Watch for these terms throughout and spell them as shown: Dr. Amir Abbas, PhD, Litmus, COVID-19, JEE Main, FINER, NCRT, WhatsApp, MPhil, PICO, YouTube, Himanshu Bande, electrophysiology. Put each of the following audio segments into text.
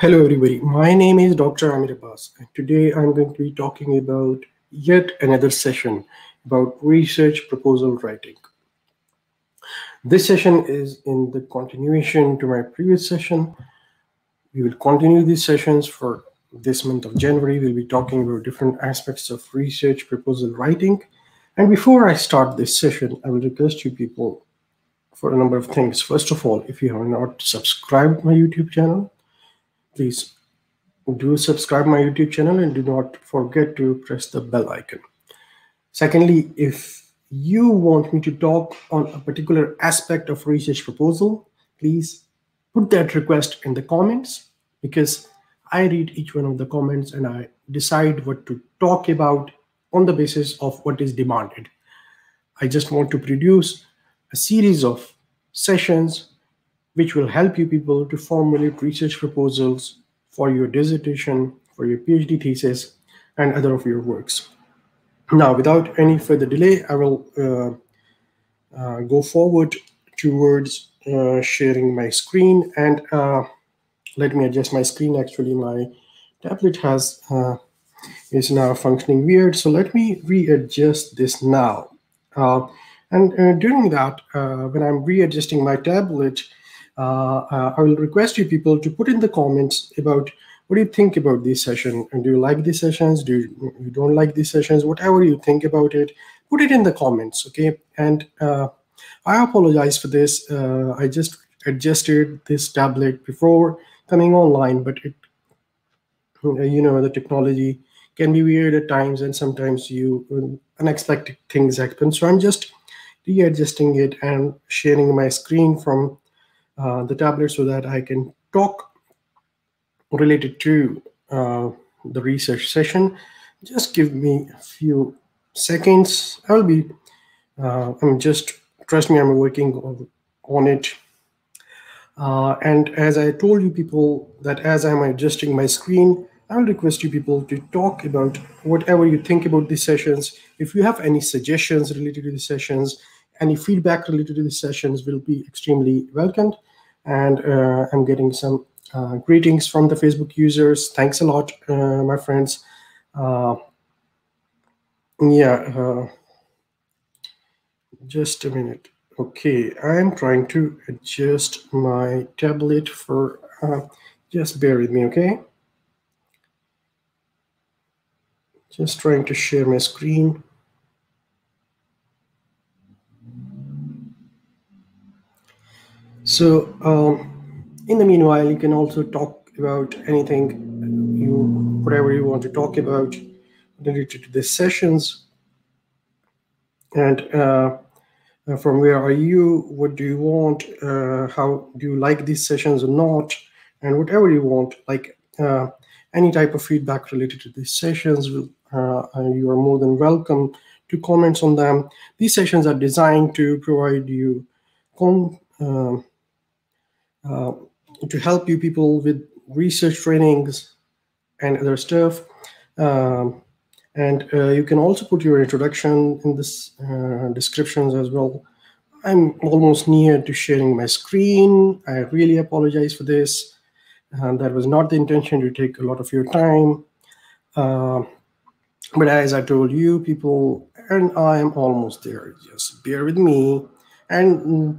Hello everybody, my name is Dr. Amir Abbas, and today I'm going to be talking about yet another session about research proposal writing. This session is in the continuation to my previous session. We will continue these sessions for this month of January. We'll be talking about different aspects of research proposal writing. And before I start this session, I will request you people for a number of things. First of all, if you have not subscribed my YouTube channel, please do subscribe my YouTube channel and do not forget to press the bell icon. Secondly, if you want me to talk on a particular aspect of research proposal, please put that request in the comments, because I read each one of the comments and I decide what to talk about on the basis of what is demanded. I just want to produce a series of sessions which will help you people to formulate research proposals for your dissertation, for your PhD thesis, and other of your works. Now, without any further delay, I will go forward towards sharing my screen. And let me adjust my screen. Actually, my tablet is now functioning weird. So let me readjust this now. During that, when I'm readjusting my tablet, I will request you people to put in the comments about what do you think about this session, and do you like these sessions, do you don't like these sessions, whatever you think about it, put it in the comments, okay? And I apologize for this. I just adjusted this tablet before coming online, but it, you know, the technology can be weird at times, and sometimes unexpected things happen. So I'm just readjusting it and sharing my screen from the tablet so that I can talk related to the research session. Just give me a few seconds. I'll be, trust me, I'm working on it. And as I told you people that as I'm adjusting my screen, I'll request you people to talk about whatever you think about these sessions. If you have any suggestions related to the sessions, any feedback related to the sessions will be extremely welcomed. And I'm getting some greetings from the Facebook users. Thanks a lot, my friends. Just a minute. Okay, I'm trying to adjust my tablet for, just bear with me, okay? Just trying to share my screen. So in the meanwhile, you can also talk about anything, whatever you want to talk about related to these sessions. And from where are you? What do you want? How do you like these sessions or not? And whatever you want, like any type of feedback related to these sessions, you are more than welcome to comment on them. These sessions are designed to provide you to help you people with research trainings and other stuff. You can also put your introduction in this descriptions as well. I'm almost near to sharing my screen. I really apologize for this. That was not the intention to take a lot of your time. But as I told you people, and I am almost there, just bear with me. And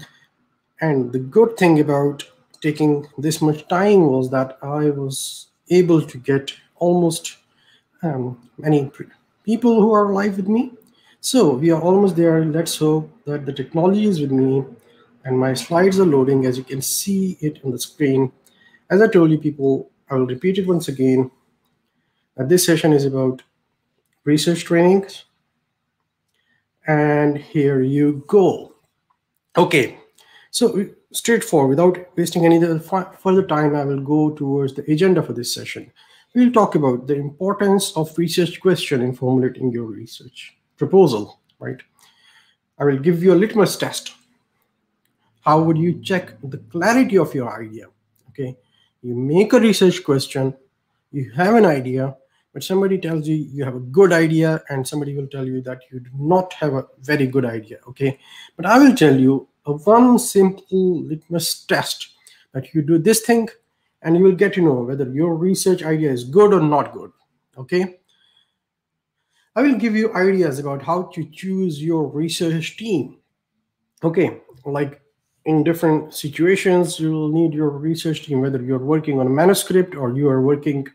the good thing about taking this much time was that I was able to get almost many people who are live with me. So we are almost there. Let's hope that the technology is with me and my slides are loading, as you can see it on the screen. As I told you people, I will repeat it once again, that this session is about research trainings. And here you go. Okay, so straightforward, without wasting any further time, I will go towards the agenda for this session. We'll talk about the importance of research question in formulating your research proposal, right? I will give you a litmus test. How would you check the clarity of your idea? Okay, you make a research question, you have an idea, but somebody tells you you have a good idea, and somebody will tell you that you do not have a very good idea, okay? But I will tell you one simple litmus test, that you do this thing and you will get to know whether your research idea is good or not good. Okay, I will give you ideas about how to choose your research team. Okay, like in different situations, you will need your research team, whether you're working on a manuscript or you are working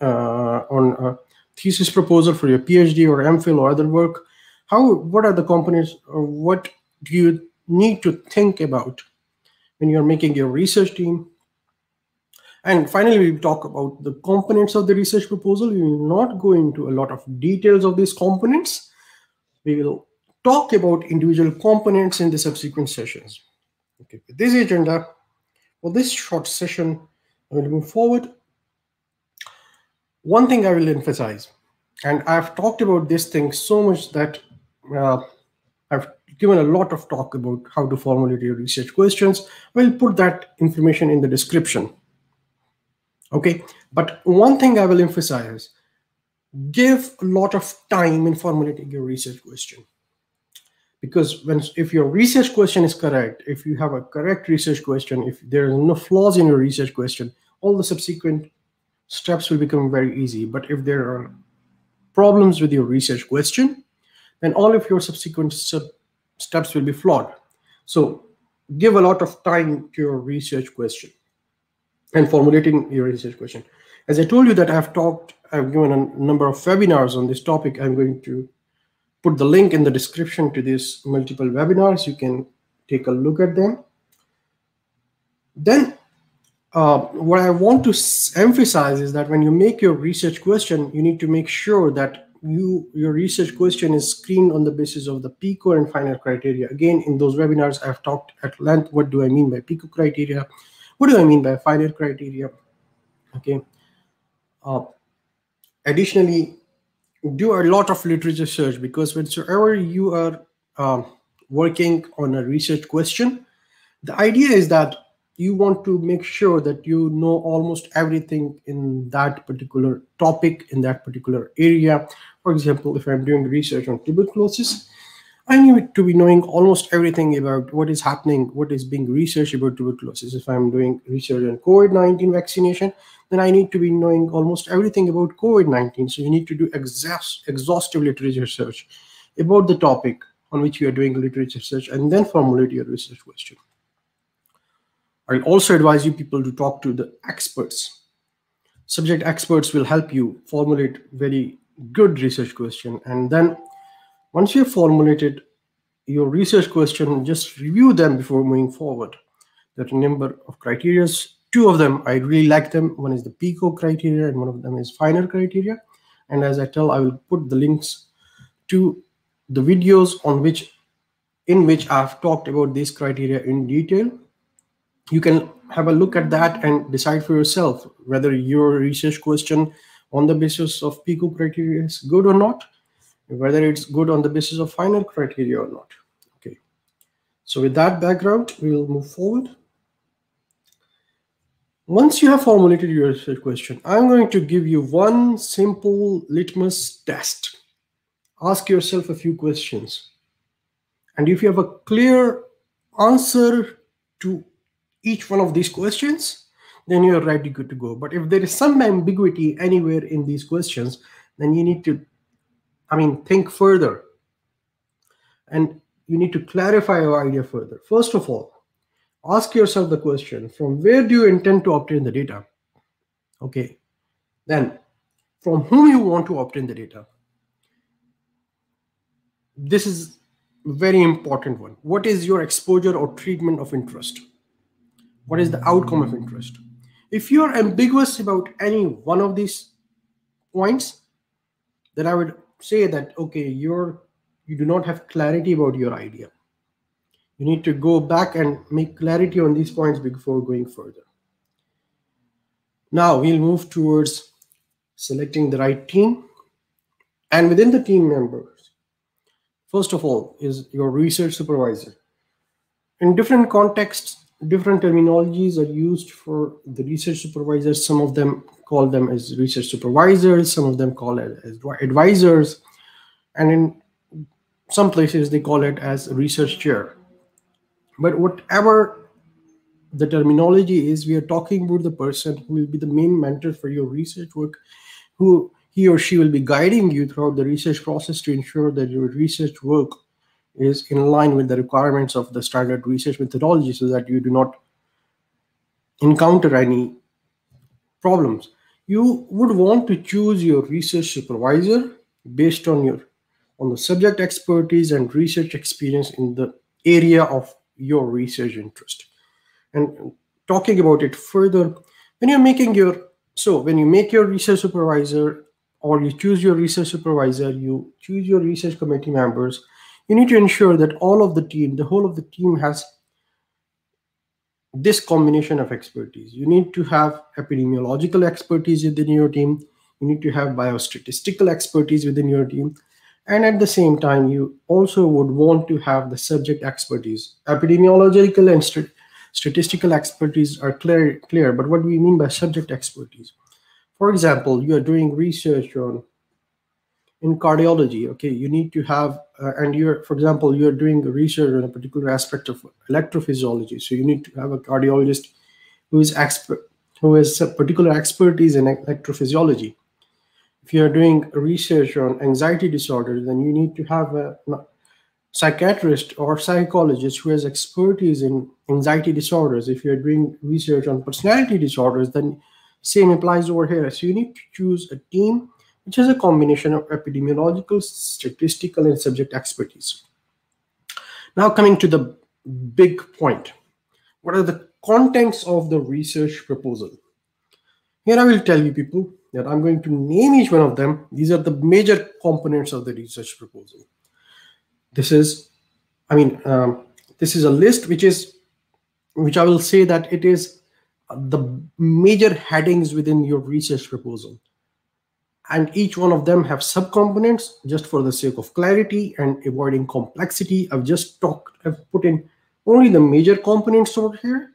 on a thesis proposal for your PhD or MPhil or other work. What are the components, or what do you need to think about when you're making your research team? And finally, we talk about the components of the research proposal. We will not go into a lot of details of these components. We will talk about individual components in the subsequent sessions. Okay, with this agenda, for this short session, I will move forward. One thing I will emphasize, and I've talked about this thing so much that I've given a lot of talk about how to formulate your research questions. We'll put that information in the description. Okay, but one thing I will emphasize, give a lot of time in formulating your research question. Because if your research question is correct, if you have a correct research question, if there are no flaws in your research question, all the subsequent steps will become very easy. But if there are problems with your research question, then all of your subsequent steps will be flawed. So give a lot of time to your research question and formulating your research question. As I told you that I've given a number of webinars on this topic. I'm going to put the link in the description to these multiple webinars. You can take a look at them. Then what I want to emphasize is that when you make your research question, you need to make sure that your research question is screened on the basis of the PICO and FINER criteria. Again, in those webinars, I've talked at length, what do I mean by PICO criteria? What do I mean by FINER criteria? Okay. Additionally, do a lot of literature search, because whenever you are working on a research question, the idea is that you want to make sure that you know almost everything in that particular topic, in that particular area. For example, if I'm doing research on tuberculosis, I need to be knowing almost everything about what is happening, what is being researched about tuberculosis. If I'm doing research on COVID-19 vaccination, then I need to be knowing almost everything about COVID-19. So you need to do exhaustive literature search about the topic on which you are doing literature search, and then formulate your research question. I'll also advise you people to talk to the experts. Subject experts will help you formulate very good research question, and then once you've formulated your research question, just review them before moving forward. There are a number of criteria. Two of them, I really like them. One is the PICO criteria and one of them is FINER criteria. And as I tell, I will put the links to the videos in which I've talked about these criteria in detail. You can have a look at that and decide for yourself whether your research question on the basis of PICO criteria is good or not, whether it's good on the basis of FINER criteria or not. Okay, so with that background, we will move forward. Once you have formulated your research question, I'm going to give you one simple litmus test. Ask yourself a few questions. And if you have a clear answer to each one of these questions, then you're ready to go. But if there is some ambiguity anywhere in these questions, then you need to think further, and you need to clarify your idea further. First of all, ask yourself the question, from where do you intend to obtain the data? Okay, then from whom you want to obtain the data? This is a very important one. What is your exposure or treatment of interest? What is the outcome of interest? If you are ambiguous about any one of these points, then I would say that, okay, you do not have clarity about your idea. You need to go back and make clarity on these points before going further. Now we'll move towards selecting the right team, and within the team members, first of all is your research supervisor. In different contexts, different terminologies are used for the research supervisors. Some of them call them as research supervisors, some of them call it as advisors, and in some places they call it as research chair. But whatever the terminology is we are talking about the person who will be the main mentor for your research work, who he or she will be guiding you throughout the research process to ensure that your research work is in line with the requirements of the standard research methodology so that you do not encounter any problems. You would want to choose your research supervisor based on the subject expertise and research experience in the area of your research interest. And talking about it further, when you make your research supervisor or you choose your research supervisor, you choose your research committee members, you need to ensure that all of the team, the whole of the team has this combination of expertise. You need to have epidemiological expertise within your team. You need to have biostatistical expertise within your team. And at the same time, you also would want to have the subject expertise. Epidemiological and statistical expertise are clear, but what do we mean by subject expertise? For example, you are doing research in cardiology, okay? You need to have, for example, you're doing research on a particular aspect of electrophysiology. So you need to have a cardiologist who has a particular expertise in electrophysiology. If you're doing research on anxiety disorder, then you need to have a psychiatrist or psychologist who has expertise in anxiety disorders. If you're doing research on personality disorders, then same applies over here. So you need to choose a team which is a combination of epidemiological, statistical, and subject expertise. Now coming to the big point, what are the contents of the research proposal? Here I will tell you people that I'm going to name each one of them. These are the major components of the research proposal. This is a list which I will say that it is the major headings within your research proposal. And each one of them have subcomponents. Just for the sake of clarity and avoiding complexity, I've put in only the major components over here.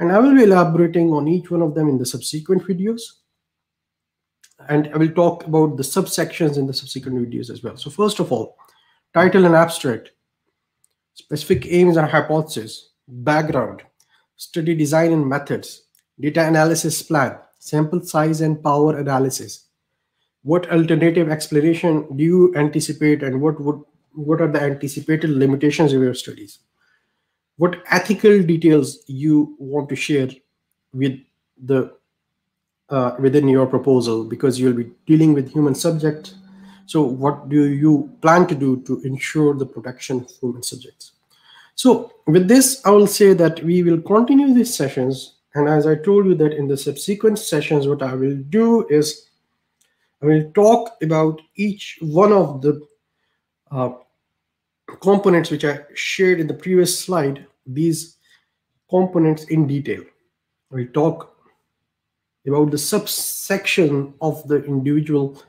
And I will be elaborating on each one of them in the subsequent videos. And I will talk about the subsections in the subsequent videos as well. So first of all, title and abstract, specific aims and hypothesis, background, study design and methods, data analysis plan, sample size and power analysis. What alternative exploration do you anticipate, and what are the anticipated limitations of your studies? What ethical details you want to share with the within your proposal, because you'll be dealing with human subject. So what do you plan to do to ensure the protection of human subjects? So with this, I will say that we will continue these sessions. And as I told you that in the subsequent sessions, what I will do is I will talk about each one of the components which I shared in the previous slide, these components in detail. I will talk about the subsection of the individual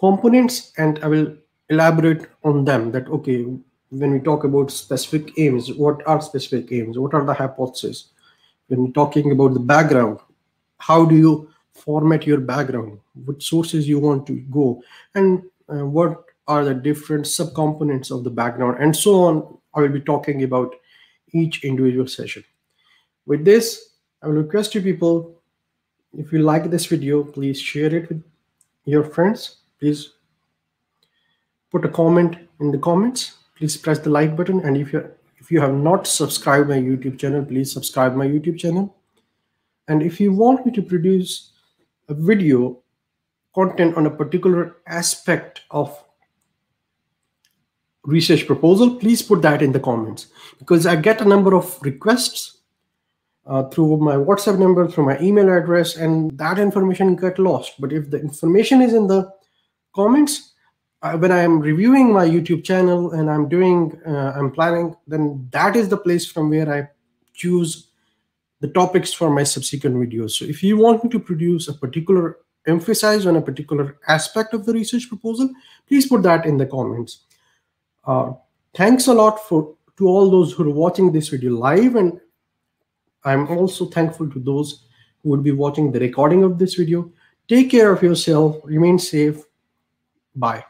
components, and I will elaborate on them that, okay, when we talk about specific aims, what are specific aims? What are the hypotheses? When we're talking about the background, how do you format your background? What sources you want to go, and what are the different subcomponents of the background, and so on. I will be talking about each individual session. With this, I will request you people, if you like this video, please share it with your friends. Please put a comment in the comments. Please press the like button. And if you have not subscribed my YouTube channel, please subscribe my YouTube channel. And if you want me to produce a video content on a particular aspect of research proposal, please put that in the comments, because I get a number of requests through my WhatsApp number, through my email address, and that information gets lost. But if the information is in the comments, when I am reviewing my YouTube channel and I'm planning, then that is the place from where I choose the topics for my subsequent videos. So if you want me to produce a particular emphasis on a particular aspect of the research proposal, please put that in the comments. Thanks a lot to all those who are watching this video live, and I'm also thankful to those who would be watching the recording of this video. Take care of yourself. Remain safe. Bye.